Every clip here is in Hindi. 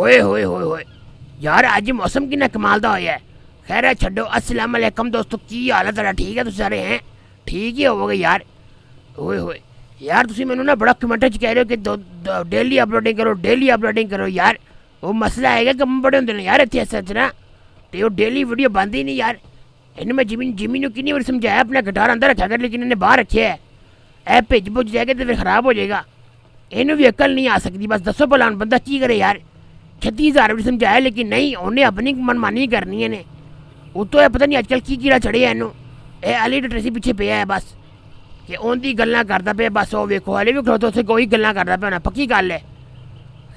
ओए होए होए होए यार आज मौसम की ना कमाल दा होया है। खैर है छो। अस्सलाम वालेकुम दोस्तों, की हाल है तेरा? ठीक है तुम सारे हैं? ठीक ही होवोगे यार। ओए होए यार तुम मैंने ना बड़ा कमेंट कह रहे हो कि डेली अपलोडिंग करो, डेली अपलोडिंग करो। यार वो मसला है कि बड़े होंगे ने यार इतने सच ना तो डेली वीडियो बनती ही नहीं यार। इन्हें मैं जिमी ने कितनी बार समझाया अपना गिटार अंदर रखा कर, लेकिन इन्हें बाहर रखे है। ऐ भिज भुज जाएगा तो फिर खराब हो जाएगा। इन्हें भी अकल नहीं आ सकती। बस दसो भला बंदा की करे यार। 36,000 भी समझाया लेकिन नहीं, उन्हें अपनी मनमानी करनी है। इन्हें उतो पता नहीं अजकल की कीड़ा चढ़े है। इनू ए अली ट्रेसी पीछे पे है बस कि उनकी गल्ला करता पे। बस वो वेखो अली भी खड़ोते उसे कोई गल्ला करता पे होना, पक्की गल है।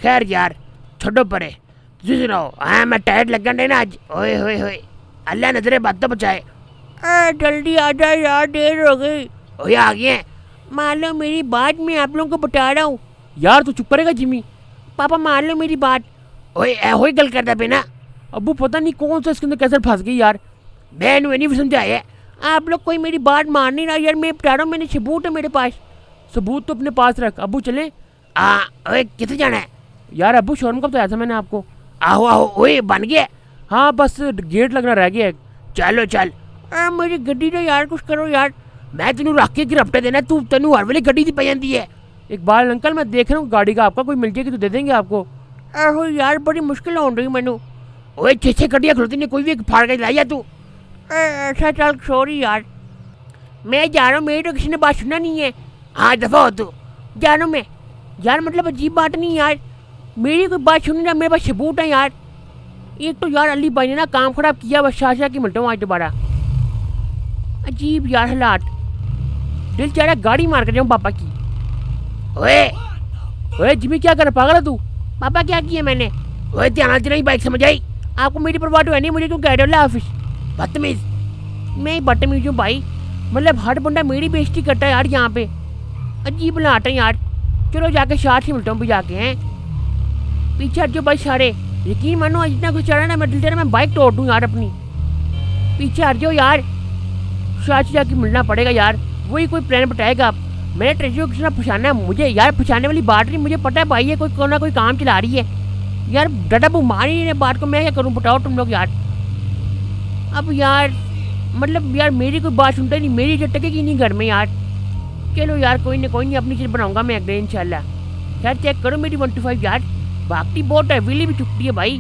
खैर यार छोड़ो परे, तुम सुनाओ। हाँ मैं टायर्ड लगन डे ना अज। ओए होए होए अल्लाह नजरे बात तो बचाए। जल्दी आ जाए यार, देर हो गई। ओए आ गए मान लो मेरी बात, मैं आप लोगों को बता रहा हूँ। यार तू चुप रहेगा जिमी? पापा मान लो मेरी बात। ओए ऐहो ही गल करता पे ना अबू, पता नहीं कौन सा इसके अंदर कैसे फंस गई यार। मैंने नहीं समझाया, आप लोग कोई मेरी बात मान नहीं रहा यार। मैं बता रहा हूँ, मैंने सबूत है मेरे पास। सबूत तो अपने पास रख। अबू चले? ओए कितने जाना है यार? अबू शोरूम का बताया था मैंने आपको। आहो आहो ओए बन गया। हाँ बस गेट लगना रह गया। चलो चल मेरी गड्डी तो यार कुछ करो यार। मैं तेन रख के गिरफ्ट देना, तू तेन हर वे गड्डी पै जाती है। इकबाल अंकल मैं देख रहा हूँ गाड़ी का आपका कोई मिल गया कि तो दे देंगे आपको। आहो यार बड़ी मुश्किल हो रही मैनू। ओए 6-6 गड्डियाँ खड़ोती नहीं, कोई भी फाड़ के लाई है तू। अच्छा चल सॉरी यार, मैं जा रहा हूँ। मेरी तो किसी ने बात सुना नहीं है। हाँ दफा हो तू, जा रहा हूँ मैं यार। मतलब अजीब बात नहीं यार, मेरी कोई बात सुन रहा, मेरे पास सबूत है यार। एक तो यार अली भाई ने ना काम खराब किया। बस शाह की मिलता हूँ आज दोबारा। अजीब यार हालात, दिल चाह रहा गाड़ी मार कर जाऊँ पापा की। ओए ओए जिमी क्या कर पागल है तू? पापा क्या किया मैंने? ओए ध्यान से नहीं बाइक समझ आई। आपको मेरी परवाह तो है नहीं, मुझे क्यों कह रहे हो ऑफिस? बदतमीज। मैं ही बदतमीज हूँ भाई, मतलब हर बंदा मेरी बेइज्जती करता है यार यहाँ पे। अजीब लाट है यार। चलो जाके शार्ट से मिलता हूँ भी जाके। हैं पीछे हट जाओ भाई सारे, यकीन मानो आज इतना कुछ चढ़ा ना मैं दिल मैं बाइक तोड़ दूँ यार अपनी। पीछे हट जाओ यार, शार्ट से जाके मिलना पड़ेगा यार। वही कोई प्लान बताएगा आप। मैंने ट्रेसी को किसी ने पछाना है मुझे यार, पछाने वाली बात नहीं। मुझे पता है भाई ये कोई को ना कोई काम चला रही है यार। डटा बुमार ही नहीं बात को, मैं क्या करूँ बताओ तुम लोग यार। अब यार मतलब यार मेरी कोई बात सुनता नहीं, मेरी जो टकेगी नहीं घर में यार। चलो यार कोई नहीं अपनी चीज़ बनाऊंगा मैं अगले इंशाल्लाह। यार चेक करो मेरी 125 यार बाकी बहुत है, विली भी चुकती है भाई।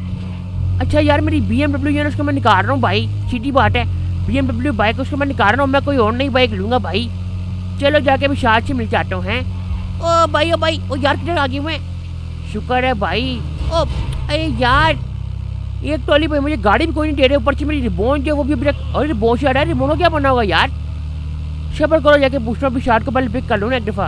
अच्छा यार मेरी BMW है उसको मैं निकाल रहा हूँ भाई। सीधी बात है BMW बाइक उसको मैं निकाल रहा हूँ, मैं कोई और नई बाइक लूँगा भाई। चलो जाके अभी शायद से मिल जाता हूँ। हैं ओ भाई ओ यार किधर आ गई मैं? शुक्र है भाई। ओ अरे यार एक टोली भाई मुझे गाड़ी भी कोई नहीं दे रहे, ऊपर से मेरी रिबोन जो वो भी अभी और रिबोन से आ रहा है। रिबोन क्या बना होगा यार? शबर करो जाके पूछना भी शार्ट को पहले पिक कर लो ना एक दफ़ा।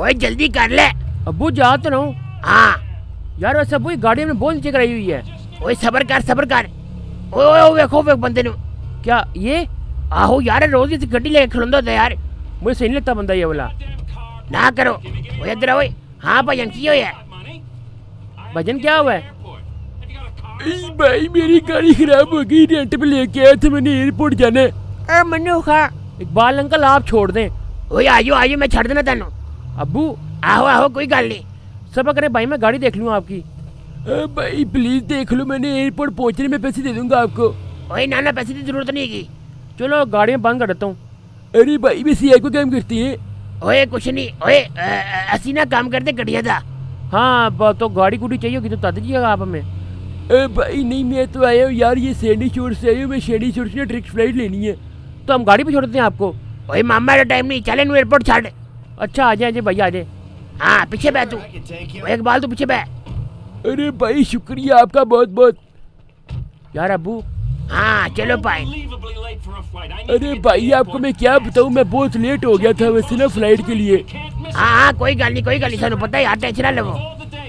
ओए जल्दी कर ले। अबू जा तो रहा हूँ। हाँ यार वैसे अबू गाड़ी में बहुत नीचे कराई हुई है। ओए सबर कर सबर कर। ओए खो एक बंदे ने क्या ये? आहो यार रोज इस गड्डी लेके खिलौंदा होता है यार, मुझे सही नहीं लगता बंदा ये वाला। ना करो ओए इधर आओ। हाँ भजन की हुआ है? भजन क्या हुआ है भाई? मेरी गाड़ी खराब हो गई, रेंट पे लेके आया था मैंने, एयरपोर्ट जाना है। मनु खा इकबाल अंकल आप छोड़ दें। ओए आयो आयो मैं छड़ देना तेनों। अबू आहो आहो कोई गल नहीं। सब करे भाई मैं गाड़ी देख लूँ आपकी। भाई प्लीज देख लो, मैंने एयरपोर्ट पहुँचने में पैसे दे दूंगा आपको। ओए ना पैसे की जरूरत नहीं है। चलो गाड़ी में बंद कर देता हूँ। अरे भाई भी सी आई को काम करती है। ओए कुछ नहीं ओए असी ना काम करते गड्डिया था। हाँ तो गाड़ी गुड़ी चाहिए होगी तो बता दीजिएगा आप हमें। भाई नहीं मैं तो आया हूँ यार ये सैनी शोर से आया हूँ, मैं सैनी शोर से ट्रिक्स फ्लाइट लेनी है तो हम गाड़ी पे छोड़ देते हैं आपको। भाई मामा का टाइम नहीं, चले नो एयरपोर्ट छाड़। अच्छा आ जाए भाई आ जाए। हाँ पीछे बह तू एक बाल तो पीछे बह। अरे भाई शुक्रिया आपका बहुत बहुत यार अबू। हाँ चलो भाई। अरे भाई आपको मैं क्या बताऊँ, मैं बहुत लेट हो गया था वैसे ना फ्लाइट के लिए। हाँ कोई गल नहीं सर पता है यार, टेंशन ना लो।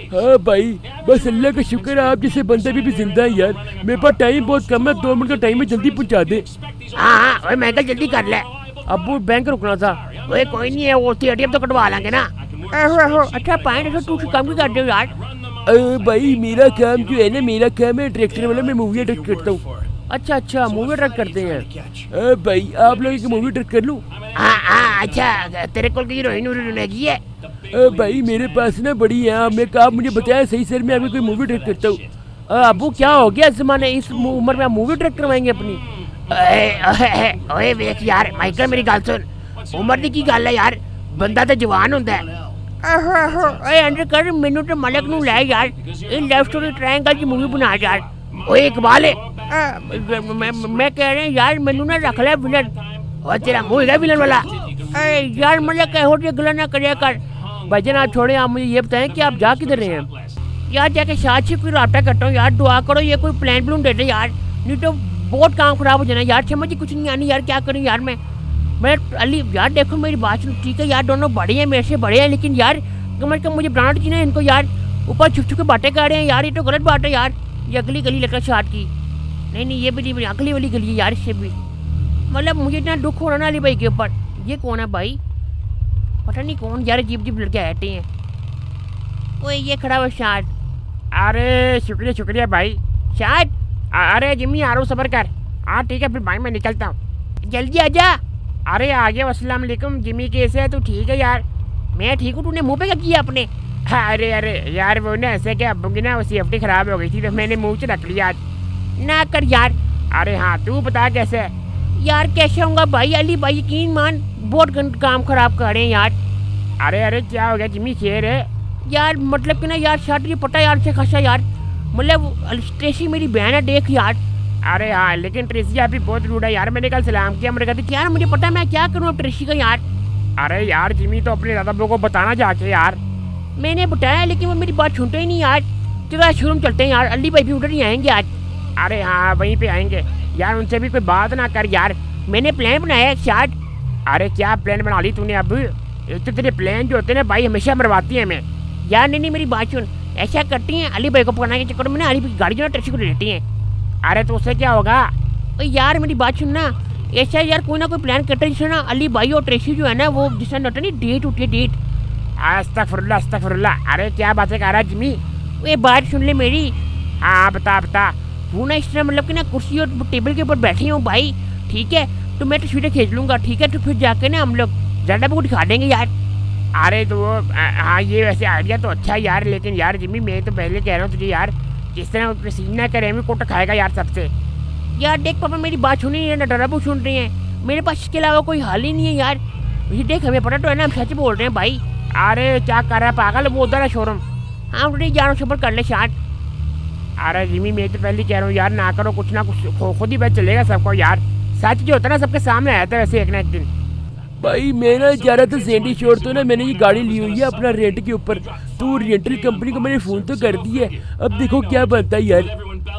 हाँ भाई बस अल्लाह का शुक्र है आप जैसे बंदे भी जिंदा है यार। मेरे पास टाइम बहुत कम है, 2 मिनट का टाइम है, जल्दी पहुंचा दे। हाँ मैं जल्दी कर ले। अब वो बैंक रुकना था। ओए कोई नहीं है वो ATM तो कटवा लेंगे ना। अच्छा पाइन तू काम क्यों कर रहे हो यार? अरे भाई मेरा काम जो है ना, मेरा काम है ट्रैक्टर वाला, मैं मूवी ट्रैक करता हूँ। अच्छा अच्छा मूवी ट्रैक करते हैं भाई आप लोग? मूवी ट्रैक कर लूँ? अच्छा तेरे को हीरोइन है? भाई मेरे पास ना बड़ी है, मैं कहा मुझे बताया सही सर, मैं अभी कोई मूवी डायरेक्ट करता हूँ। अबू क्या हो गया इस जमाने, इस उम्र में आप मूवी डायरेक्ट करवाएंगे अपनी? ओए वेख यार माइकल मेरी गल सुन, उम्र की गल है यार, बंदा तो जवान होंगे। अंडरकर मेनू तो मलक नू ले यार, लव स्टोरी ट्रायंगल की मूवी बना यार। ओए इकबाल मैं कह रहा यार मेनू ना रख ले विलन, और तेरा मुँह है विलन वाला। अरे यार मलक एहो जी गल ना करे कर। भजन आप छोड़े, आप मुझे ये बताएं कि आप जा किधर रहे हैं? यार जाके शायद से कोई रबा करता हूँ यार, दुआ करो ये कोई प्लान प्लून दे दे यार, नहीं तो बहुत काम खराब हो जाना यार। समझ कुछ नहीं आनी यार, क्या करूँ यार मैं अली यार देखो मेरी बात सुनो, ठीक है यार दोनों बड़े हैं मेरे से बड़े हैं, लेकिन यार कम अज कम मुझे ब्रांड की ना, इनको यार ऊपर छुप छुप के बातें कर रहे हैं यार, ये तो गलत बात है यार। ये अगली गली लगा शाट की, नहीं नहीं ये भी नहीं, अगली वाली गली है यार, इससे भी मतलब मुझे इतना दुख हो रहा ना अली भाई के ऊपर। ये कौन है भाई? पता नहीं कौन यार, अजीब अजीब लड़के आते हैं। ओए ये खड़ा हुआ शाट। अरे शुक्रिया शुक्रिया भाई शाट। अरे जिम्मी आ रहा हूँ, सब्र कर। हाँ ठीक है फिर भाई मैं निकलता हूँ, जल्दी आ जा। अरे आ गया, अस्सलाम वालेकुम जिमी कैसे है तू? ठीक है यार मैं ठीक हूँ, तूने मुंह पे क्या किया अपने? अरे अरे यार वो ना ऐसे क्या अबू की ना सेफ्टी ख़राब हो गई थी तो मैंने मुंह से रख लिया ना कर यार। अरे हाँ तू बता कैसे है? यार कैसे होगा भाई, अली भाई यकीन मान बहुत काम खराब कर रहे हैं यार। अरे अरे क्या हो गया जिमी, शेर है यार मतलब कि ना यार शर्ट ये पटा यार से खासा यार, मतलब ट्रेसी मेरी बहन है देख यार। अरे हाँ लेकिन ट्रेसी आप भी बहुत रूड है यार, मैंने कल सलाम किया मेरे कहते कि यार मुझे पता है मैं क्या करूँ अब ट्रेसी का यार। अरे यार जिमी तो अपने दादा बो को बताना जाके यार, मैंने बताया लेकिन वो मेरी बात सुनते ही नहीं यार। चलो शुरू चलते हैं यार, अली भाई भी उधर ही आएंगे आज। अरे हाँ वहीं पे आएंगे यार, उनसे भी कोई बात ना कर यार, मैंने प्लान बनाया है शायद। अरे क्या प्लान बना ली तूने? अब एक तो तेरे प्लान जो होते हैं ना भाई हमेशा मरवाती है मैं यार। नहीं नहीं मेरी बात सुन, ऐसा करती हैं अली भाई को पकड़ने के चक्कर में ना अली भाई की गाड़ी जो है ट्रेसी को देती हैं। अरे तो उससे क्या होगा? अरे यार मेरी बात सुन ना, ऐसा यार कोई ना कोई प्लान करते जिससे ना अली भाई और ट्रेसी जो है ना वो जिससे नोट नहीं डेट उठे डेट। अस्तगफुरुल्लाह अस्तगफुरुल्लाह। अरे क्या बातें कर रहा है जिमी, ये बात सुन ले मेरी। हाँ बता बता। वो ना इस तरह मतलब कि ना कुर्सी और टेबल के ऊपर बैठी हूँ भाई, ठीक है तो मैं तस्वीरें खींच लूँगा, ठीक है तो फिर जाके ना हम लोग ज़्यादा को दिखा देंगे यार। अरे तो हाँ ये वैसे आइडिया तो अच्छा है यार, लेकिन यार जिमी मैं तो पहले कह रहा हूँ तुझे यार, जिस तरह उसमें सीन ना करे हमें कोट खाएगा यार सबसे। यार देख पापा मेरी बात सुनी नहीं है ना, डराबू सुन रही हैं, मेरे पास इसके अलावा कोई हाल ही नहीं है यार। ये देख हमें पता तो है ना हम सच बोल रहे हैं भाई। अरे क्या कर रहा है पागल, वो उधर है शोरूम। हाँ उठे जा रहा हूँ, सफर कर ले शाट। अरे जिमी मैं तो पहले कह रहा हूँ यार ना करो, कुछ ना कुछ खुद ही पता चलेगा सबको यार, सच जो होता है ना सबके सामने आया था वैसे एक ना एक दिन। भाई मेरा ज़्यादा तो सेंडी शोर तो ना मैंने ये गाड़ी ली हुई है अपना रेंट के ऊपर, तो रेंटल कंपनी को मैंने फ़ोन तो कर दिया है, अब देखो क्या बनता है यार।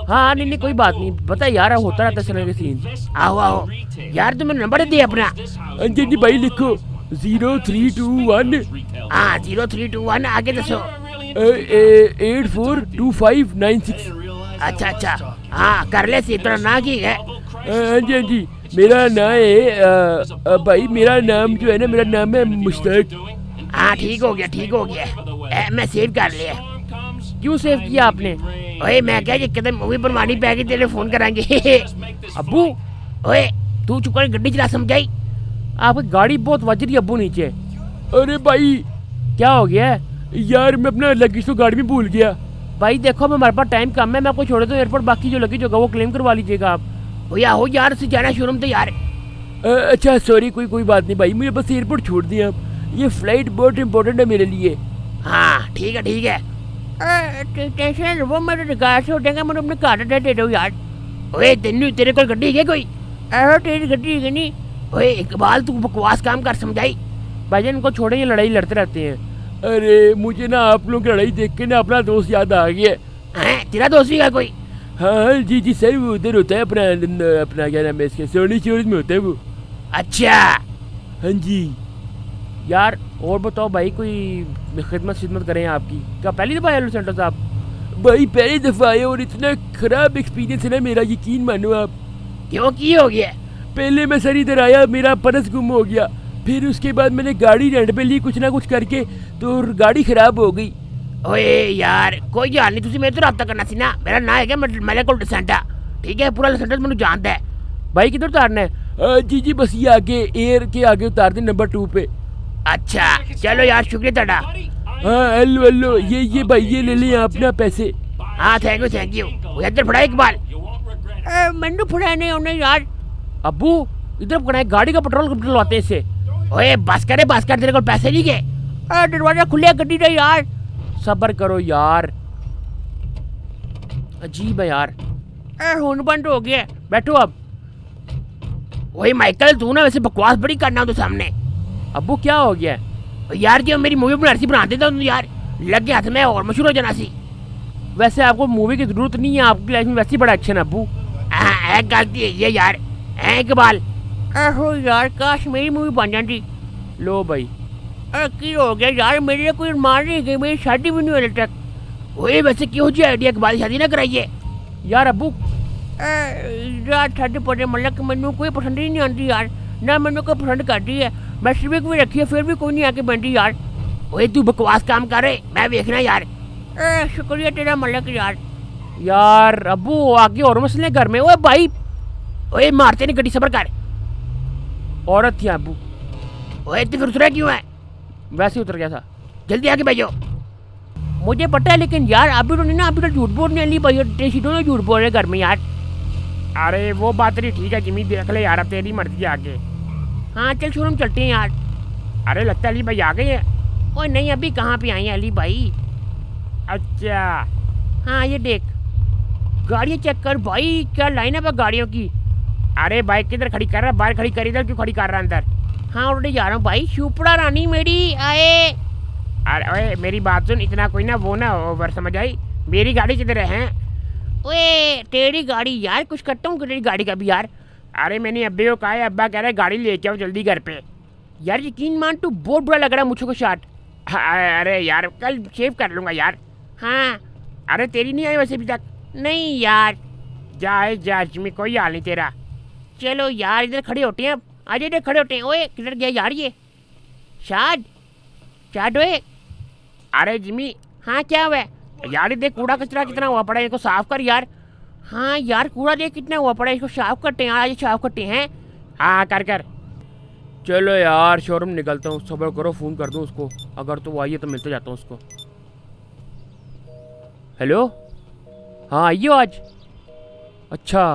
हाँ नहीं नहीं कोई बात नहीं, पता यार होता रहता है सर सीन। आओ आओ यार तुम्हें नंबर दे अपना। अंजन जी भाई लिखो 0321। हाँ 0321 आगे दसो 842596। अच्छा अच्छा हाँ कर ले सी तरह ना की है। अंजन जी मेरा नाम है भाई, मेरा नाम जो है ना मेरा नाम है मुश्ताक। हाँ ठीक हो गया ठीक हो गया, मैं सेव कर लिया। क्यों सेव किया आपने? ओए मैं क्या ये कदम मूवी बनवानी पैगी तेरे फोन कराएंगे। अबू ओए तू चुका गड्डी चला समझाई, आपकी गाड़ी बहुत वज रही अबू नीचे। अरे भाई क्या हो गया यार, मैं अपना लगेज तो गाड़ी में भूल गया। भाई देखो हमारे पास टाइम कम है, मैं आपको छोड़े तो एयरपोर्ट, बाकी जो लगेज होगा वो क्लेम करवा लीजिएगा आप। हो यार से जाना शोरूम तो यार। अच्छा सॉरी कोई बात नहीं भाई, मुझे बस एयरपोर्ट छोड़ दिए आप, ये फ्लाइट बहुत इम्पोर्टेंट है मेरे लिए। हाँ ठीक है ठीक है, टेंशन वो मेरे गाड़ी से उठेगा, मुझे अपने कार दे दो यार। ओए तेनू तेरे को गड्डी है कोई? अरे तेरी गड्डी है नहीं। ओए इकबाल तू बकवास काम कर समझाई। भाई इनको छोड़े ये लड़ाई लड़ते रहते हैं। अरे मुझे ना आप लोग की लड़ाई देख के ना अपना दोस्त याद आ गया। तेरा दोस्त भी है कोई? हाँ जी जी सर वो उधर होता है अपना क्या नाम है इसके सोनी शोरूम में होता है वो। अच्छा हाँ जी यार और बताओ भाई कोई खिदमत करें आपकी, क्या पहली दफ़ा आया सेंटर साहब? भाई पहली दफ़ा आया और इतना ख़राब एक्सपीरियंस है ना मेरा, यकीन मानो आप। क्यों की हो गया? पहले मैं सर इधर आया मेरा पर्स गुम हो गया, फिर उसके बाद मैंने गाड़ी रेंट पे ली कुछ ना कुछ करके तो गाड़ी ख़राब हो गई। ओए यार कोई गल नहीं, तुसी मेरे तो रब्ता करना सी ना, मेरा ना है मलकुल डसेंटा, ठीक है पूरा डसेंटा मैंने जानता है। भाई किधर उतारना है? जी जी बस ये आगे एयर के आगे उतार दे नंबर 2 पे। अच्छा चलो यार शुक्रिया दादा। हाँ हेलो हेलो ये भाई ये ले लिया अपना पैसे। हाँ थैंक यू इधर फड़ा इकबाल मंडू फड़ा नहीं होने यार अबू इधर फड़ा गाड़ी का पेट्रोल डलवाते इससे। ओए बस करे तेरे को पैसे नहीं गए दरवाजा खुले गड्डी नहीं यार सब्र करो यार अजीब है यार हुन बंद हो गया बैठो अब। वही माइकल तू ना वैसे बकवास बड़ी करना तो सामने अबू क्या हो गया यार जी मेरी मूवी बना देता हूँ यार लग गया हाथ में और मशहूर हो जाना सी। वैसे आपको मूवी की जरूरत नहीं है आपकी लाइफ में वैसे ही बड़ा एक्शन अबू एक गलती है ये यार इकबाल अहो यार काश मेरी मूवी बन जाती। लो भाई हो गया यार मेरे कोई मार नहीं गई मेरी शादी भी नहीं हो तक। वही वैसे क्यों जी आइडिया इकबाल शादी ना कराइए यार अबू यार शादी पड़े मतलब मैंने कोई पसंद ही नहीं आती यार ना मैंने कोई पसंद करती है मैं सिर्फ भी रखी है फिर भी कोई नहीं आके बनती यार। वही तू बकवास काम कर रहे मैं देखना यार शुक्रिया तेरा मलक यार। यार अबू आगे और मसले घर में। ओए भाई ओए मारते नहीं गड्डी सबर कर औरत थी अबू। ओए तू फिर उतरा क्यों है वैसे उतर गया था जल्दी आके भाई मुझे पता है लेकिन यार अभी तो नहीं ना अभी तो झूठ बोलने वाली भाई ट्रेसी दोनों झूठ बोल रहे घर में यार। अरे वो बात नहीं ठीक है जिमी देख ले यार अब तेरी मर्जी आगे। हाँ चल शोरूम चलते हैं यार। अरे लगता है अली भाई आ गए हैं। ओए नहीं अभी कहाँ पे आए हैं अली भाई। अच्छा हाँ ये देख गाड़ियाँ चेक कर भाई क्या लाइनअप है गाड़ियों की। अरे बाइक किधर खड़ी कर रहा है बाहर खड़ी कर इधर क्यों खड़ी कर रहा है अंदर। हाँ ऑलरेडी जा रहा हूँ भाई शुपड़ा रानी मेरी आए। अरे ओए मेरी बात सुन इतना कोई ना वो ना ओवर समझ आई मेरी गाड़ी किधर है। ओए तेरी गाड़ी यार कुछ करता हूँ तेरी गाड़ी का भी यार। अरे मैंने अब्बे को कहा है अब्बा कह रहा है गाड़ी लेके आओ जल्दी घर पे। यार यकीन मान तू बहुत बुरा लग रहा है मुझको शार्ट। अरे यार कल शेव कर लूँगा यार। हाँ अरे तेरी नहीं आई वैसे अभी तक। नहीं यार जाए जा जिमी कोई हाल नहीं तेरा। चलो यार इधर खड़े होते हैं अब आज इधर खड़े होते हैं। ओए किधर गया यार ये शार्ट शार्ट ओए। अरे जिमी हाँ क्या हुआ यार देख कूड़ा कचरा कितना हुआ पड़ा इनको साफ कर यार। हाँ यार कूड़ा देख कितना हुआ पड़ा इसको साफ करते हैं आज साफ करते हैं। हाँ कर कर चलो यार शोरूम निकलता हूँ सब्र करो फ़ोन कर दूँ उसको अगर तो वो आइए तो मिलते जाता हूँ उसको। हेलो हाँ आइए आज। अच्छा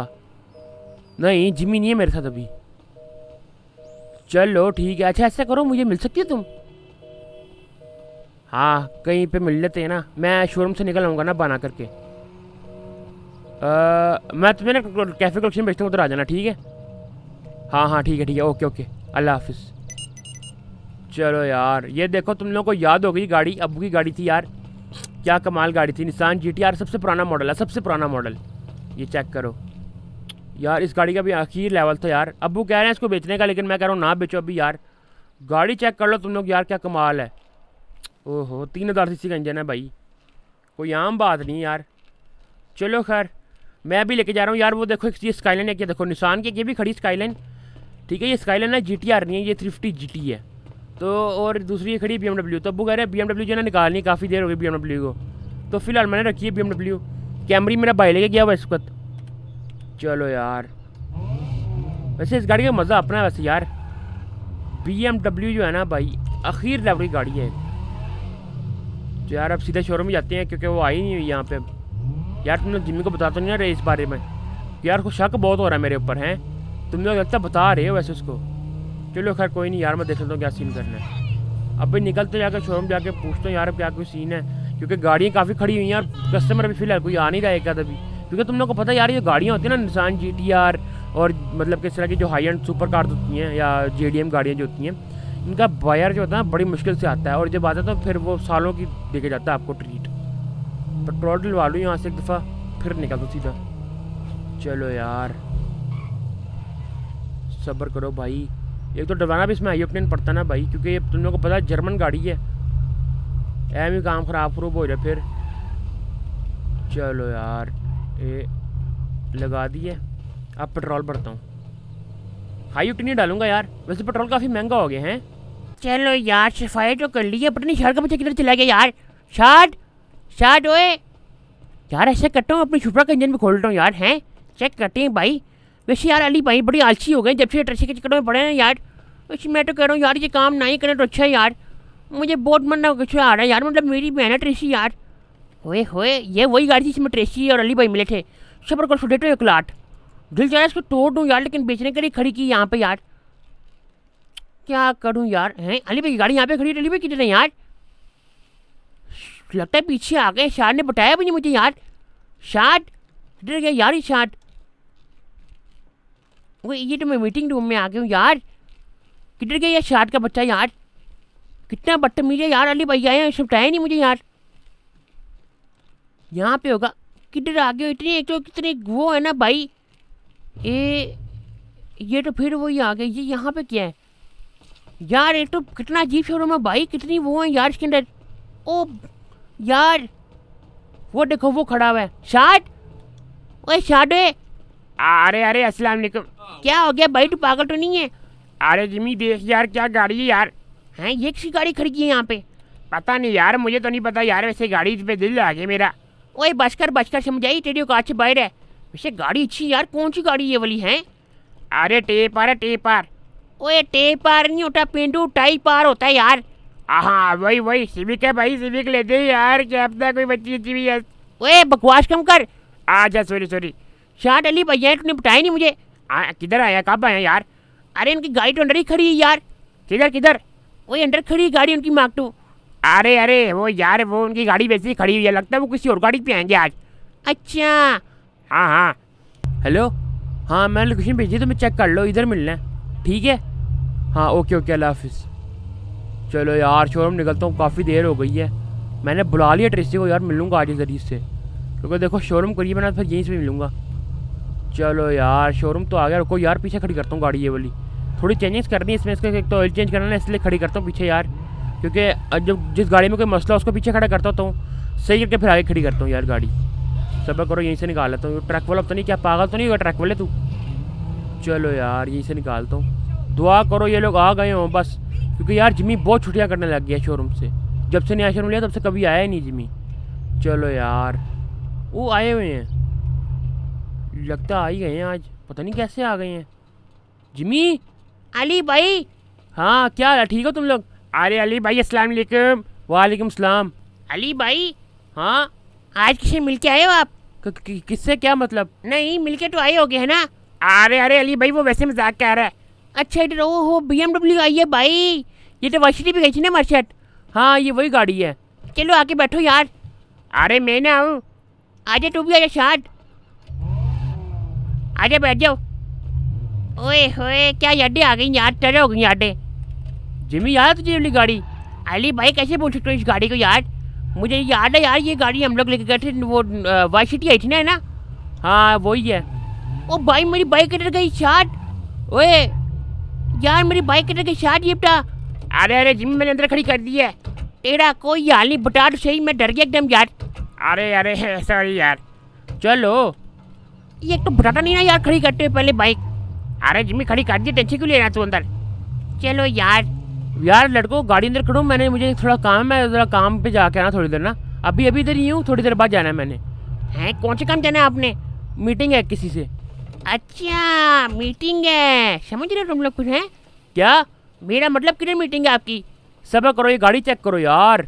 नहीं जिमी नहीं है मेरे साथ अभी। चलो ठीक है अच्छा ऐसा करो मुझे मिल सकती हो तुम। हाँ कहीं पे मिल लेते हैं ना मैं शोरूम से निकल आऊँगा ना बना करके। मैं तुम्हें ना कैफ़े कलेक्शन बेचता हूँ उधर आ जाना ठीक है। हाँ हाँ ठीक है ओके ओके अल्लाह हाफिज़। चलो यार ये देखो तुम लोगों को याद हो गई गाड़ी अबू की गाड़ी थी यार क्या कमाल गाड़ी थी निसान GTR सबसे पुराना मॉडल है सबसे पुराना मॉडल ये चेक करो यार इस गाड़ी का भी आखिरी लेवल था यार। अबू कह रहे हैं इसको बेचने का लेकिन मैं कह रहा हूँ ना बेचो अभी यार गाड़ी चेक कर लो तुम लोग यार क्या कमाल है। ओहो 3000 सीसी का इंजन है भाई कोई आम बात नहीं यार। चलो खैर मैं भी लेके जा रहा हूँ यार वो देखो एक ये स्काईलाइन है क्या देखो निशान की ये भी खड़ी स्काईलाइन ठीक है ये स्काईलाइन है GTR नहीं है ये 350 GT है तो और दूसरी ये खड़ी BMW। तो अबू कह रहे हैं BMW जो है ना निकालनी काफ़ी देर हो गई BMW को तो फिलहाल मैंने रखी है BMW कैमरी मेरा भाई लेके गया हुआ इस वक्त। चलो यार वैसे इस गाड़ी का मज़ा अपना है वैसे यार BMW जो है ना भाई आखिर लेवल की गाड़ी है। तो यार अब सीधा शोरूम में जाते हैं क्योंकि वो आई नहीं हुई यहाँ पर। यार तुम लोग जिमी को बताते नहीं रहे इस बारे में यार को शक बहुत हो रहा है मेरे ऊपर हैं तुम लोग लगता बता रहे हो वैसे उसको। चलो खैर कोई नहीं यार मैं देख लेता हूँ क्या सीन करना है। अब भी निकलते जाकर शोरूम जाके पूछता हूँ यार अब क्या कोई सीन है क्योंकि गाड़ियाँ काफ़ी खड़ी हुई हैं और कस्टमर अभी फिलहाल कोई आ नहीं रहा है क्या तभी क्योंकि तुम लोग को पता यार ये गाड़ियाँ होती हैं ना निसान GTR और मतलब किस तरह की जो हाई एंड सुपर कार्स होती हैं या JDM गाड़ियाँ जो होती हैं इनका बायर जो होता है बड़ी मुश्किल से आता है और जब आता है तो फिर वो सालों की देखे जाता है आपको ट्रीट। पेट्रोल डलवा लूँ यहाँ से एक दफ़ा फिर निकल दो सीधा। चलो यार सब्र करो भाई एक तो डलवाना भी इसमें आईओक्टेन पड़ता ना भाई क्योंकि तुम लोगों को पता है जर्मन गाड़ी है एम ही काम खराब खरूब हो जाए फिर। चलो यार ये लगा दिए अब पेट्रोल भरता हूँ आईओक्टेन ही डालूंगा यार वैसे पेट्रोल काफ़ी महंगा हो गया है। चलो यार सफाई तो कर ली है पता नहीं शर्ट का बच्चा किधर चला गया यार शर्ट शार्ट ओए यार ऐसे करता हूँ अपनी छुपड़ा का इंजन भी खोलता हूँ यार हैं चेक करते हैं भाई। वैसे यार अली भाई बड़ी आलसी हो गई जब से ट्रेसी के चक्कर में पड़े हैं यार वैसे मैं तो कह रहा हूँ यार ये काम नहीं करें तो अच्छा है यार मुझे बहुत मन ना गुस्सा आ रहा है यार, मतलब मेरी बहन है ट्रेसी यार। होए होए, ये वही गाड़ी थी जिसमें ट्रेसी और अली भाई मिले थे। शबर को छोटे तो एक लाट दिल जाए इसको तोड़ दूँ यार, लेकिन बेचने के लिए खड़ी की यहाँ पे यार, क्या करूँ यार। हैं, अली भाई की गाड़ी यहाँ पे खड़ी है, अली भाई कितने यार लगता है पीछे आ गए। शाद ने बताया भी नहीं मुझे यार, शाद डर गया यार। ये शाद वो, ये तो मैं मीटिंग रूम में आ गया हूँ यार। किधर गया यार शाद का बच्चा यार, कितना बदतमीज है यार। अली भाई आए हैं, बताया नहीं मुझे यार। यहाँ पे होगा, किधर आ गए इतने तो कितने वो है ना भाई। ये तो फिर वही आ गए। ये यहाँ पे क्या है यार, ये तो कितना अजीब शोरूम है भाई, कितनी वो है यार इसके अंदर। ओ यार वो देखो वो खड़ा हुआ है शाद। ओए शाद, अरे अरे अस्सलाम वालेकुम। क्या हो गया भाई, तू पागल तो नहीं है? अरे जिमी देख यार क्या गाड़ी है यार। हैं, ये किसी गाड़ी खड़ी की है यहाँ पे? पता नहीं यार, मुझे तो नहीं पता यार। वैसे गाड़ी पे दिल आ गया मेरा। ओए बचकर समझाई, तेरी औकात से बाहर है। वैसे गाड़ी अच्छी यार, कौन सी गाड़ी ये वाली है? अरे टेपार है टेपार। ओए टेपार नहीं होता पेंडू, टाई पार होता है यार। हाँ वही वही, सिविक है भाई, सिविक लेते हैं यार। क्या पता कोई बच्ची अच्छी भी है। ओए बकवास कम कर। आजा, सॉरी सॉरी। शाद अली भैया तुमने बताया नहीं मुझे। किधर आया, कब आया यार? अरे उनकी गाड़ी तो अंदर ही खड़ी है यार। किधर किधर? वही अंदर खड़ी गाड़ी उनकी मांग तो। अरे अरे वो यार, वो उनकी गाड़ी वैसे ही खड़ी हुई है, लगता है वो किसी और गाड़ी पे आएंगे आज। अच्छा हाँ हाँ, हेलो हाँ, मैं लोकेशन भेजी तुम्हें, चेक कर लो, इधर मिलना है ठीक है? हाँ ओके ओके, अल्लाह हाफिज़। चलो यार शोरूम निकलता हूँ, काफ़ी देर हो गई है। मैंने बुला लिया ट्रेसी को यार, मिलूँगा आज इधर ही से, क्योंकि देखो शोरूम करिए बना फिर यहीं से भी मिलूँगा। चलो यार शोरूम तो आ गया, रुको यार पीछे खड़ी करता हूँ गाड़ी ये वाली। थोड़ी चेंजेस करनी है इसमें, इसका एक तो ऑयल चेंज करना है इसलिए खड़ी करता हूँ पीछे यार, क्योंकि जब जिस गाड़ी में कोई मसला उसको पीछे खड़ा करता होता हूँ, सही करके फिर आगे खड़ी करता हूँ यार गाड़ी। सबक करो यहीं से निकाल लेता हूँ। ट्रक वाला पता नहीं क्या पागल तो नहीं होगा ट्रक वाले तू। चलो यार यहीं से निकालता हूँ, दुआ करो ये लोग आ गए हों बस, क्योंकि यार जिमी बहुत छुट्टियाँ करने लग गया शोरूम से। जब से नया शोरूम लिया तब से कभी आया ही नहीं जिमी। चलो यार वो आए हुए हैं, लगता आ ही गए हैं आज, पता नहीं कैसे आ गए हैं। जिमी, अली भाई। हाँ क्या हाल है, ठीक हो तुम लोग? अरे अली भाई अस्सलाम वालेकुम। वालेकुम सलाम। अली भाई हाँ, आज किससे मिल के आए हो आप? किससे क्या मतलब? नहीं मिल के तो आए हो गए है ना। अरे अरे अली भाई वो वैसे मजाक कर रहा है। अच्छा इधर हो, BMW आई है भाई, ये तो वर्षी भी गई थी ना मर्चेंट। हाँ ये वही गाड़ी है, चलो आके बैठो यार। अरे मैं ना आऊँ? आजा तू भी, आजा शाद, आजा बैठ जाओ। ओए होए क्या यादें आ गई यार, तरह हो गई यादें। जिमी यार तुझे वाली गाड़ी? अली भाई कैसे बोल सकते हो इस गाड़ी को यार, मुझे याद है यार ये गाड़ी हम लोग लेके गए थे, वो वर्षी आई थी ना है ना। हाँ वही है। ओ भाई मेरी बाइक किधर गई शाद? ओए यार मेरी बाइक किधर गई शाद, ये बता। अरे अरे जिमी मैंने अंदर खड़ी कर दी है। तेरा कोई हाल नहीं, बता तो सही, मैं डर गया एकदम यार। अरे अरे सॉरी यार। चलो ये तो बताता नहीं ना यार, खड़ी करते हुए पहले बाइक। अरे जिमी खड़ी कर दी, टेंशन क्यों ले रहा तू अंदर। चलो यार यार लड़को गाड़ी अंदर खड़ो, मैंने मुझे थोड़ा काम है, ज़रा काम पे जाके आना थोड़ी देर ना, अभी अभी इधर ही हूँ, थोड़ी देर बाद जाना है मैंने। हैं, कौन से काम जाना है आपने? मीटिंग है किसी से। अच्छा मीटिंग है, समझ रहे हो तुम लोग कुछ हैं क्या? मेरा मतलब किधर मीटिंग है आपकी? सबक करो ये गाड़ी चेक करो यार।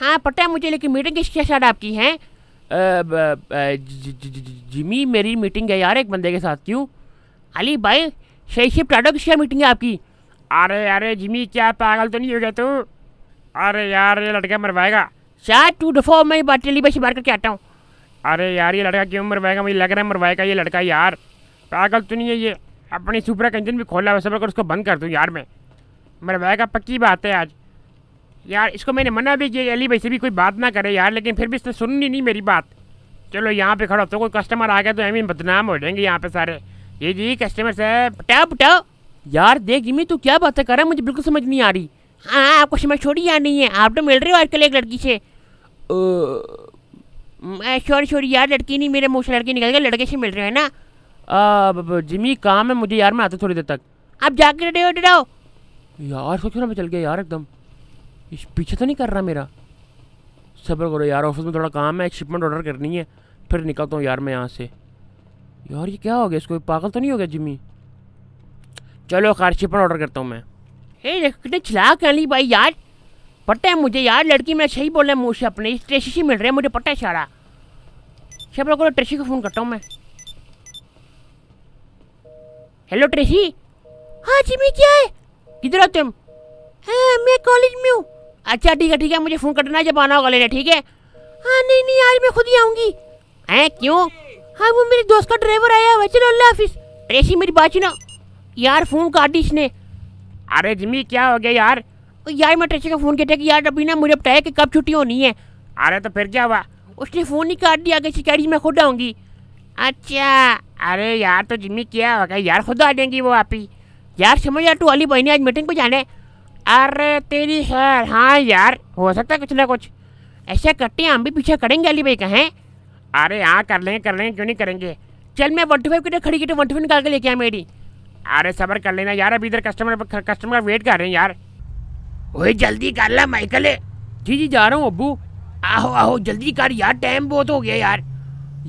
हाँ पता है मुझे, लेकिन मीटिंग किसके साथ आपकी है? जिमी मेरी मीटिंग है यार एक बंदे के साथ। क्यों अली भाई सही से बता दो किसकी मीटिंग है आपकी। अरे अरे जिमी क्या पागल तो नहीं हो गया तू? अरे यार ये लड़का मरवाएगा। शायद तू दफा, मैं बात अली भाई से बात करके आता हूँ। अरे यार ये लड़का क्यों मरवाएगा, मुझे लग रहा है मरवाएगा ये लड़का यार, पागल तो नहीं है ये। अपनी सुपरा का इंजन भी खोला हुआ, सब अगर उसको बंद कर दूँ यार मैं, मरवाएगा पक्की बात है आज यार। इसको मैंने मना भी किया अली भाई से भी कोई बात ना करे यार, लेकिन फिर भी इसने सुननी नहीं मेरी बात। चलो यहाँ पे खड़ा होता हूँ, कोई कस्टमर आ गया तो हमें बदनाम हो जाएंगे यहाँ पे सारे। ये जी कस्टमर साहब। बटाओ बटाओ यार। देख जिमी तू क्या बातें कर रहा है, मुझे बिल्कुल समझ नहीं आ रही। हाँ आपको समझ छोड़ी यार नहीं है, आप तो मिल रहे हो आजकल एक लड़की से। सॉरी सॉरी यार, लड़की नहीं, मेरे मुँह से लड़की निकल गया, लड़के से मिल रहे हैं ना। जिमी काम है मुझे यार, मैं आता हूँ थोड़ी देर तक। आप जाके डराओ यार, सोचो ना मैं चल गया यार एकदम, इस पीछे तो नहीं कर रहा मेरा। सब्र करो यार, ऑफिस में थोड़ा काम है, एक शिपमेंट ऑर्डर करनी है, फिर निकलता हूँ यार मैं यहाँ से। यार ये क्या हो गया, इसको पागल तो नहीं हो गया जिमी? चलो कार शिपमेंट ऑर्डर करता हूँ मैं। हे कितने चलाक अली भाई यार, पता है मुझे यार, लड़की मैं सही बोला मुँह से अपने, ट्रेसी से मिल रहा है मुझे पता है सारा। सब लोगों को ट्रेसी को फ़ोन करता हूँ मैं। Hello Tracy. हाँ जिमी क्या है, किधर हो तुम? हाँ मैं कॉलेज में हूँ। अच्छा ठीक है ठीक है, मुझे फ़ोन करना जब आना होगा लेने, ठीक है? हाँ नहीं नहीं यार मैं खुद ही आऊँगी। हैं क्यों? हाँ वो मेरे दोस्त का ड्राइवर आया हुआ है, चलो अल्लाह हाफिज़। ट्रेसी मेरी बात सुनो यार, फ़ोन काट दी इसने। अरे जिमी क्या हो गया यार? यार मैं ट्रेसी का फ़ोन किया था कि यार अभी ना मुझे बताया कि कब छुट्टी होनी है। अरे तो फिर क्या हुआ? उसने फ़ोन ही काट दिया, आगे शिकारी मैं खुद आऊँगी। अच्छा अरे यार तो जिमी क्या होगा यार, खुद आ जाएंगी वो आप ही यार। समझ यार, तू अली भाई ने आज मीटिंग को जाना है। अरे तेरी खैर, हाँ यार हो सकता है कुछ ना कुछ। ऐसा करते हैं हम भी पीछा करेंगे अली भाई का, हैं? अरे हाँ कर लेंगे कर लेंगे, क्यों नहीं करेंगे। चल मैं 125 की तो खड़ी की तो 125 निकाल के लेके आया मेरी। अरे सब्र कर लेना यार, अभी इधर कस्टमर वेट कर रहे हैं यार। ओए जल्दी कर ला माइकल। जी जी जा रहा हूँ अब्बू। आहो आहो जल्दी कर यार, टाइम बहुत हो गया यार।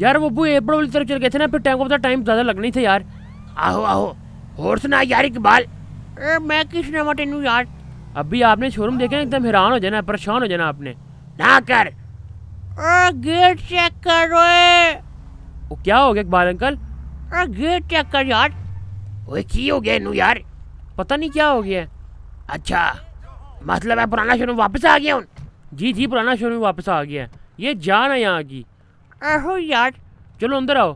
यार वो अब्बू एयरपोर्ट वाली तरफ चल गए थे ना, फिर टाइम को पता टाइम ज़्यादा लगनी थी यार। आहो आहो और सुना यार इकबाल। मैं किस नाम टेनू यार, अभी आपने शोरूम देखा ना, एकदम हैरान हो जाना, परेशान हो जाना आपने। ना कर गेट चेक करो। वो क्या हो गया इकबाल अंकल? गेट चेक कर यार। ओए की हो गया नू यार? पता नहीं क्या हो गया। अच्छा मतलब है पुराना शोरूम वापस आ गया हूँ? जी जी पुराना शोरूम वापस आ गया। ये जान है यहाँ की। आहो यार चलो अंदर आओ।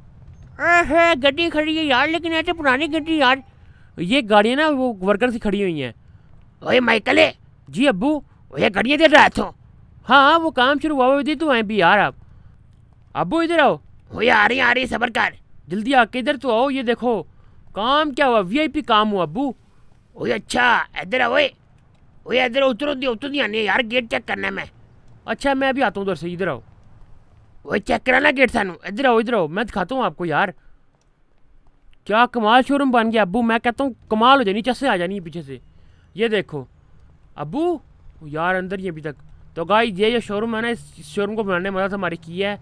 है गड्डी खड़ी है यार, लेकिन ऐसे पुरानी गड्डी यार। ये गाड़ियाँ ना वो वर्कर से खड़ी हुई हैं। ओए माइकल है। जी अब्बू। ये गाड़ियाँ दे रहा था। हाँ वो काम शुरू हुआ हुई थी तो आए भी यार आप। अब्बू इधर आओ। ओए आ रही सबर कर, जल्दी आके इधर तो आओ। ये देखो काम क्या हुआ, VIP काम हुआ अब्बू। ओए अच्छा इधर आओ। ओए इधर उतरो, दी उतर दी आने यार, गेट चेक करना मैं। अच्छा मैं अभी आता हूँ उधर से, इधर आओ। ओए चेक कराना गेट सानू। इधर आओ मैं दिखाता हूँ आपको यार। क्या कमाल शोरूम बन गया अब्बू, मैं कहता हूँ कमाल हो जानी, चस्से आ जानी पीछे से। ये देखो अब्बू यार अंदर ही अभी तक। तो गाइस ये जो शोरूम है ना, इस शोरूम को बनाने में मदद हमारी की है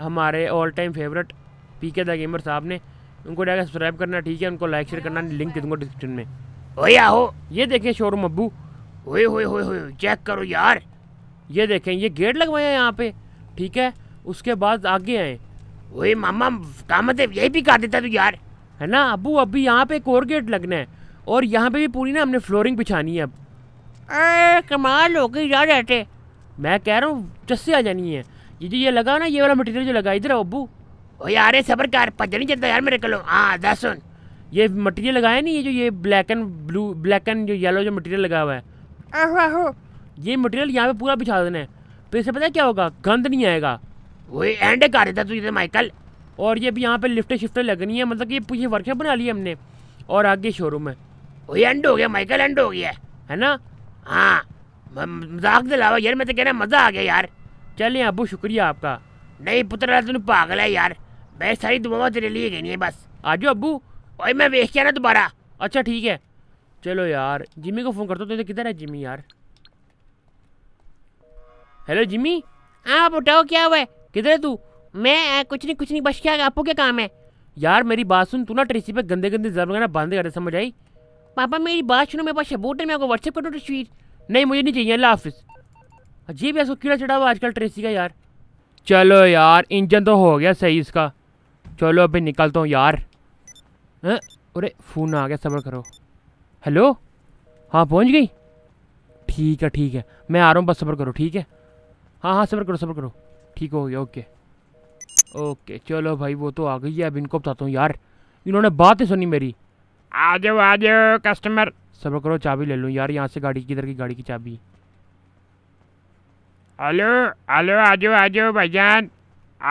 हमारे all time favourite PK the gamer साहब ने। उनको जाकर सब्सक्राइब करना, ठीक है? उनको लाइक शेयर करना, लिंक दे दूँगा डिस्क्रिप्शन में। ओए आओ ये देखें शोरूम अब्बू। ओए होए होए होए चेक करो यार। ये देखें ये गेट लगवाया यहाँ पे, ठीक है? उसके बाद आगे आए। ओए मामा काम है यही भी कर देता तू यार, है ना अब्बू? अभी यहाँ पे एक और गेट लगना है और यहाँ पे भी पूरी ना हमने फ्लोरिंग बिछानी है। अब कमाल हो गई यार, ऐसे मैं कह रहा हूँ चस्से आ जानी है। ये जो ये लगा ना, ये वाला मटेरियल जो लगा, इधर अब्बू। ओ यार सबर कर, पता नहीं चलता यार मेरे को। हाँ दस सुन, ये मटेरियल लगाया नहीं, ये जो ये black and blue, black and जो येलो जो मटेरियल लगा हुआ है, आहो आहो ये मटेरियल यहाँ पे पूरा बिछा देना है। फिर इससे पता है क्या होगा, गंद नहीं आएगा। वही एंड कर देता तुझे माइकल। और ये भी यहाँ पे लिफ्टें शिफ्टें लगनी है, मतलब कि ये पूरी वर्कशॉप बना ली हमने और आगे शोरूम है। वही एंड हो गया माइकल, एंड हो गया है ना? हाँ मजाक दिलावा यार, मैं तो कह रहा मज़ा आ गया यार। चले अब्बू शुक्रिया आपका। नहीं पुत्र तुम पागल है यार, मैं सारी दुआएं तेरे लिए गई है बस। आ जाओ अब्बू। वही मैं देख के आना दोबारा। अच्छा ठीक है चलो यार, जिमी को फ़ोन करता हूँ। तो किधर है जिमी यार? Hello Jimmy. हाँ बताओ क्या हुआ है, किधर है तू? मैं कुछ नहीं बस। क्या आपको क्या काम है? यार मेरी बात सुन, तू ना ट्रेसी पे गंदे गंदे इल्ज़ाम लगाना बंद कर, समझ आई? पापा मेरी बात सुनो, मेरे पास सबूत है, मैं आपको व्हाट्सएप कर दूँ तस्वीर। नहीं मुझे नहीं चाहिए, अल्लाह हाफिज़। अजीब ऐसा कीड़ा चढ़ा हुआ आजकल ट्रेसी का यार। चलो यार इंजन तो हो गया सही इसका, चलो अभी निकलता हूँ यार। अरे फ़ोन आ गया, सब्र करो। हेलो हाँ पहुंच गई, ठीक है ठीक है, मैं आ रहा हूँ बस, सब्र करो ठीक है। हाँ हाँ सब्र करो ठीक हो गया। ओके ओके चलो भाई वो तो आ गई है, अब इनको बताता हूँ यार, इन्होंने बात ही सुनी मेरी। आ जाओ कस्टमर। सब्र करो चाबी ले लूँ यार यहाँ से गाड़ी की, इधर की गाड़ी की चाबी। हेलो हेलो आ जाओ भाईजान।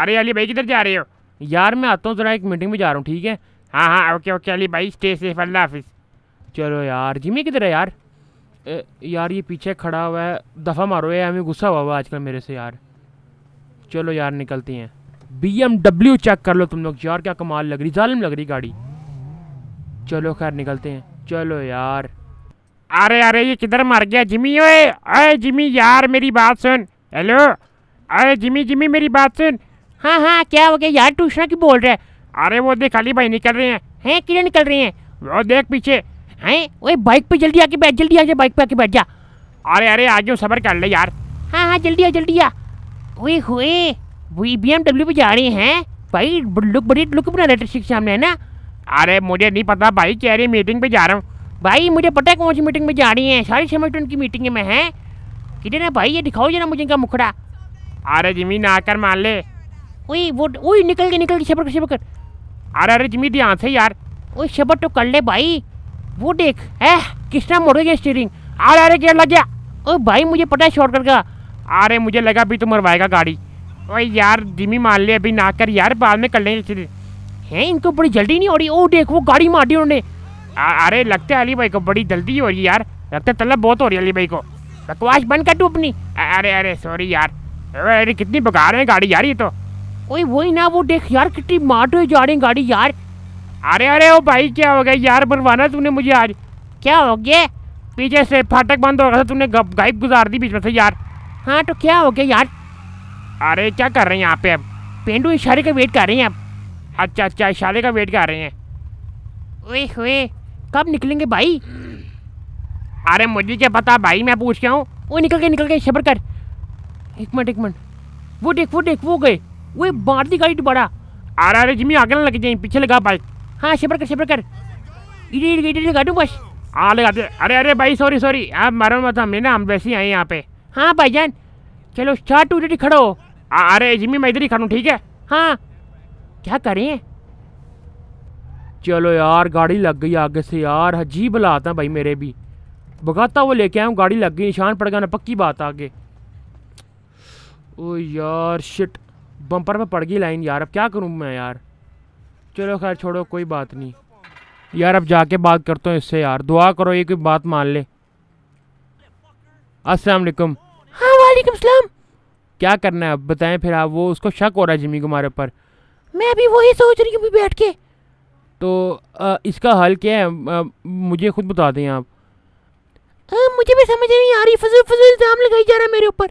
अरे अली भाई किधर जा रहे हो? यार मैं आता हूँ ज़रा, एक मीटिंग में जा रहा हूँ, ठीक है? हाँ हाँ ओके ओके अली भाई, स्टे सेफ, अल्लाह हाफिज़। चलो यार जिमी किधर है यार? यार ये पीछे खड़ा हुआ है, दफ़ा मारो है, हमें गुस्सा हुआ हुआ आजकल मेरे से यार। चलो यार निकलती हैं। BMW चेक कर लो तुम लोग यार, क्या कमाल लग रही, जालिम लग रही गाड़ी। चलो खैर निकलते हैं। चलो यार अरे अरे ये किधर मर गया जिमी? ओए अरे जिमी यार मेरी बात सुन। हेलो अरे जिमी जिमी मेरी बात सुन। हाँ हाँ क्या हो गया यार, टूसना की बोल रहा है? अरे वो देख अली भाई निकल रहे हैं। हैं किधर निकल रहे हैं? वो देख पीछे हैं। ओए बाइक पे जल्दी आके बैठ, जल्दी आके बाइक पे आके बैठ जा। अरे अरे आगे हूँ, सब्र कर ले यार। हाँ हाँ जल्दी आ जल्दी आ। ओए होए BMW पे जा रहे हैं भाई, लुक बड़ी लुक बना रहे ट्रैफिक सामने है ना। अरे मुझे नहीं पता भाई, कह रही मीटिंग पे जा रहा हूँ। भाई मुझे पता है कौन सी मीटिंग पे जा रही हैं, सारी समझ उनकी मीटिंग में है। किधर है भाई ये दिखाओ जरा मुझे इनका मुखड़ा। अरे जिमी ना आकर मान ले। ओए वो ओए निकल के शबर कर। अरे जिमी ध्यान से यार। ओए शबर तो कर ले भाई, वो देख है किस तरह मोड़ गया स्टीयरिंग। अरे क्या लग गया। ओए भाई मुझे पता है शॉर्टकट का। अरे मुझे लगा अभी तो मरवाएगा गाड़ी। ओए यार जिमी मान ले अभी ना कर यार, बाद में कर लेंगे। हैं इनको बड़ी जल्दी नहीं हो रही। ओ देख वो गाड़ी मार दी उन्होंने। अरे लगता है अली भाई को बड़ी जल्दी हो रही है यार, लगता है तलब बहुत हो रही है अली भाई को। बकवास बंद कर तू अपनी। अरे अरे सॉरी यार। अरे कितनी भगा रहे हैं गाड़ी यार ये तो। ओए वही ना वो देख यार कितनी मार जा रही गाड़ी यार। अरे अरे ओ भाई क्या हो गया यार, बलवाना तूने मुझे आज। क्या हो गया? पीछे से फाटक बंद हो रहा था, तूने गायब गुजार दी बीच में से यार। हाँ तो क्या हो गया यार? अरे क्या कर रहे हैं यहाँ पे अब? पेंडू इशारे का वेट कर रहे हैं अब। अच्छा अच्छा इशारे का वेट कर रहे हैं। ओए होए कब निकलेंगे भाई? अरे मुझे क्या पता भाई, मैं पूछ के आऊँ। वो निकल गए शबर कर। एक मिनट वो देख वो गए, वो बांट दी गाड़ी दोबारा। अरे जिमी आगे ना लग जाए, पीछे लगा बाइक। हाँ शबर कर इधर लगा दूँ बस। हाँ लगा दे। अरे भाई सॉरी आप मारो मत, हमने ना हम वैसे ही आए यहाँ पे। हाँ भाईजान चलो स्टार्ट, टू इधर खड़ो। अरे जिमी मैं इधर ही खड़ा, ठीक है। हाँ क्या करें? चलो यार गाड़ी लग गई आगे से यार, अजीब हालात है भाई मेरे भी। भगाता वो लेके आया हूँ, गाड़ी लग गई, निशान पड़ गया ना पक्की बात आगे। ओ यार शिट, बम्पर पे पड़ गई लाइन यार, अब क्या करूँ मैं यार। चलो खैर छोड़ो कोई बात नहीं यार, अब जाके बात करता हूँ इससे यार। दुआ करो ये कोई बात मान ले। अस्सलाम वालेकुम। हाँ वालेकुम सलाम। क्या करना है अब बताएं फिर आप? वो उसको शक हो रहा है जिमी को हमारे ऊपर। मैं अभी वही सोच रही हूँ बैठ के। तो इसका हल क्या है मुझे खुद बता दें आप। मुझे भी समझ नहीं आ रही, फजूल इल्ज़ाम लगाई जा रहा है मेरे ऊपर।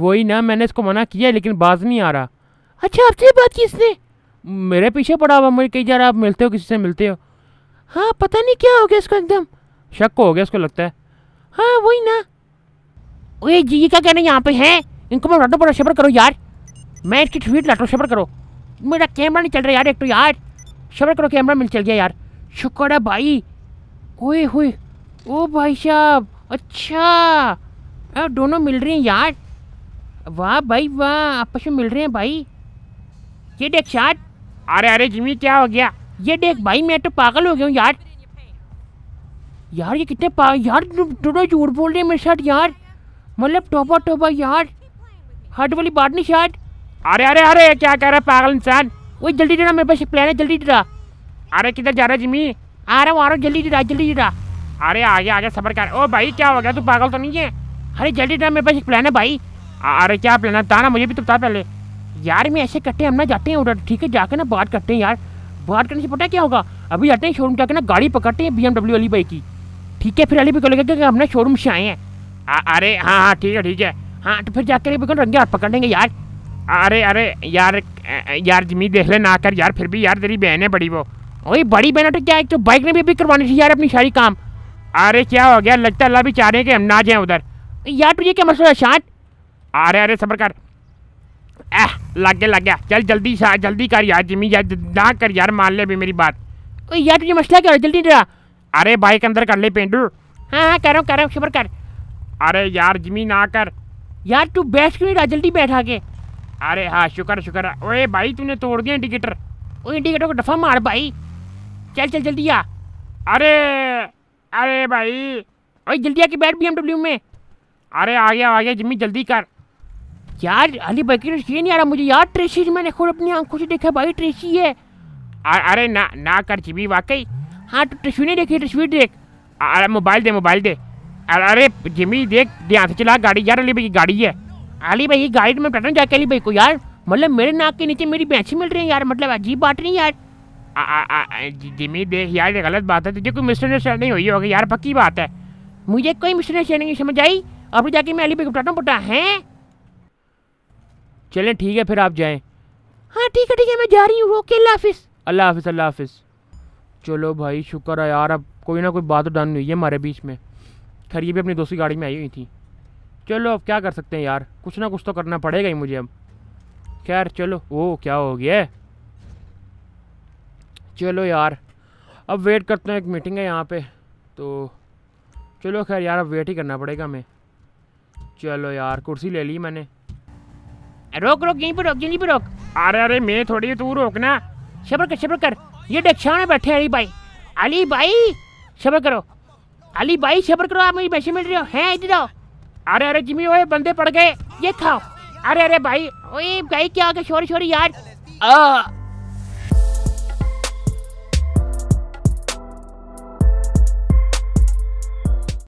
वही ना मैंने इसको मना किया लेकिन बाज नहीं आ रहा। अच्छा आपसे बात की इसने? मेरे पीछे पड़ा हुआ, मुझे कहीं जा रहा। आप मिलते हो किसी से? मिलते हो? हाँ पता नहीं क्या हो गया इसको, एकदम शक हो गया इसको लगता है। हाँ वही ना। ओए जी क्या कहना यहाँ पे हैं, इनको मैं लाटो पड़ा, शबर करो यार। मैं इसकी ट्वीट लाटो, शबर करो। मेरा कैमरा नहीं चल रहा यार एक तो यार, शबर करो। कैमरा मिल चल गया यार, शुक्र है भाई। ओए हुए ओ भाई साहब, अच्छा अब दोनों मिल रहे हैं यार। वाह भाई वाह, आपस में मिल रहे हैं भाई। ये देख शायद। अरे जिमी क्या हो गया? ये देख भाई मैं तो पागल हो गया हूँ यार। यार ये कितने यार थोड़ा झूठ बोल रहे हैं मेरे साथ यार, मतलब टोबा यार, हट वाली बात नहीं शायद। अरे क्या कह रहा है पागल इंसान? वो जल्दी जरा, मेरे पास एक प्लान है, जल्दी जरा। अरे किधर जा रहा है जिमी? आ रहा हूँ जल्दी जरा। अरे आगे सबर कर। ओ भाई क्या हो गया, तू पागल तो नहीं है? अरे जल्दी जरा, मेरे पास एक प्लान है भाई। अरे क्या प्लान है बता ना, मुझे भी तो बता पहले यार। मैं ऐसे कट्टे हम ना जाते हैं उधर, ठीक है, जाकर ना बात करते हैं यार। बात करने से पता क्या होगा, अभी जाते हैं शोरूम, जाकर ना गाड़ी पकड़ते हैं BMW अली भाई की, ठीक है। फिर अली भाई को लगेगा कि हम ना शोरूम से आए हैं। अरे हाँ हाँ ठीक है। हाँ तो फिर जाकर रंगे हाथ पकड़ लेंगे यार। अरे यार जिमी देख ले ना कर यार, फिर भी यार तेरी बहन है बड़ी। वो वही बड़ी बहन तो क्या है, तो बाइक ने भी अभी करवानी थी यार अपनी सारी काम। अरे क्या हो गया, लगता है अल्लाह भी चाह रहे हैं कि हम ना जाएँ उधर यार। तुझे क्या मसला है शांत? अरे सबर कर। लग गया। चल जल्दी कर यार जिमी, यार ना कर यार, मान ले अभी मेरी बात। ओए यार तुझे मसला क्या है, जल्दी जरा। अरे बाइक अंदर कर ले पेंडू। हाँ कर रहा हूँ सबर कर। अरे यार जिमी ना कर यार, तू बैठ क्यों नहीं रहा, जल्दी बैठा के। अरे हाँ शुक्र। ओए भाई तूने तोड़ दिया इंडिकेटर। ओए इंडिकेटर को डफा मार भाई, चल जल्दी आ। अरे भाई ओए जल्दी आके बैठ BMW में। अरे आ गया जिमी, जल्दी कर यार। अली भाई की ये नहीं आ रहा मुझे यार, ट्रेसी मैंने खुद अपनी आंखों से देखा भाई, ट्रेसी है। अरे ना कर जिमी वाकई। हाँ तो तस्वीर नहीं देखी, तस्वीर देख। अरे मोबाइल दे। अरे जिमी देख ध्यान से चला गाड़ी यार, अली भाई की गाड़ी है। अली भाई की गाड़ी में बैठा जाके अली भाई को यार, मतलब मेरे नाक के नीचे मेरी भैंसी मिल रही है यार, मतलब अजीब बात नहीं यार। जिमी देख यार ये गलत बात है, तुझे कोई मिसअंडरस्टैंडिंग हुई होगी यार, पक्की बात है। मुझे कोई मिसअंडरस्टैंडिंग नहीं समझ आई, अब जाके मैं अली भाई को बैठा हूँ पटा है। चलें ठीक है फिर आप जाएं। हाँ ठीक है मैं जा रही हूँ, ओके अल्लाह हाफिज़। चलो भाई शुक्र है यार, अब कोई ना कोई बात तो डन हुई है हमारे बीच में। खैर ये भी अपनी दोस्त की गाड़ी में आई हुई थी। चलो अब क्या कर सकते हैं यार, कुछ ना कुछ तो करना पड़ेगा ही मुझे अब। खैर चलो, वो क्या हो गया, चलो यार अब वेट करते हैं, एक मीटिंग है यहाँ पे तो चलो। खैर यार अब वेट ही करना पड़ेगा हमें। चलो यार कुर्सी ले ली मैंने। रोक रोक, यहीं पर रोक, यहीं पर रोक। अरे अरे मैं थोड़ी, तू रोकना। शब्र कर, शब्र कर, ये डक्षा में बैठे अली भाई, अली भाई शब्र करो, अली भाई शब्र करो, आप मुझे पैसे मिल रहे हो हैं, इधर आओ। अरे अरे जिमी ओए बंदे पड़ गए, ये खाओ। अरे अरे भाई ओए भाई क्या शोरी शोरी यार।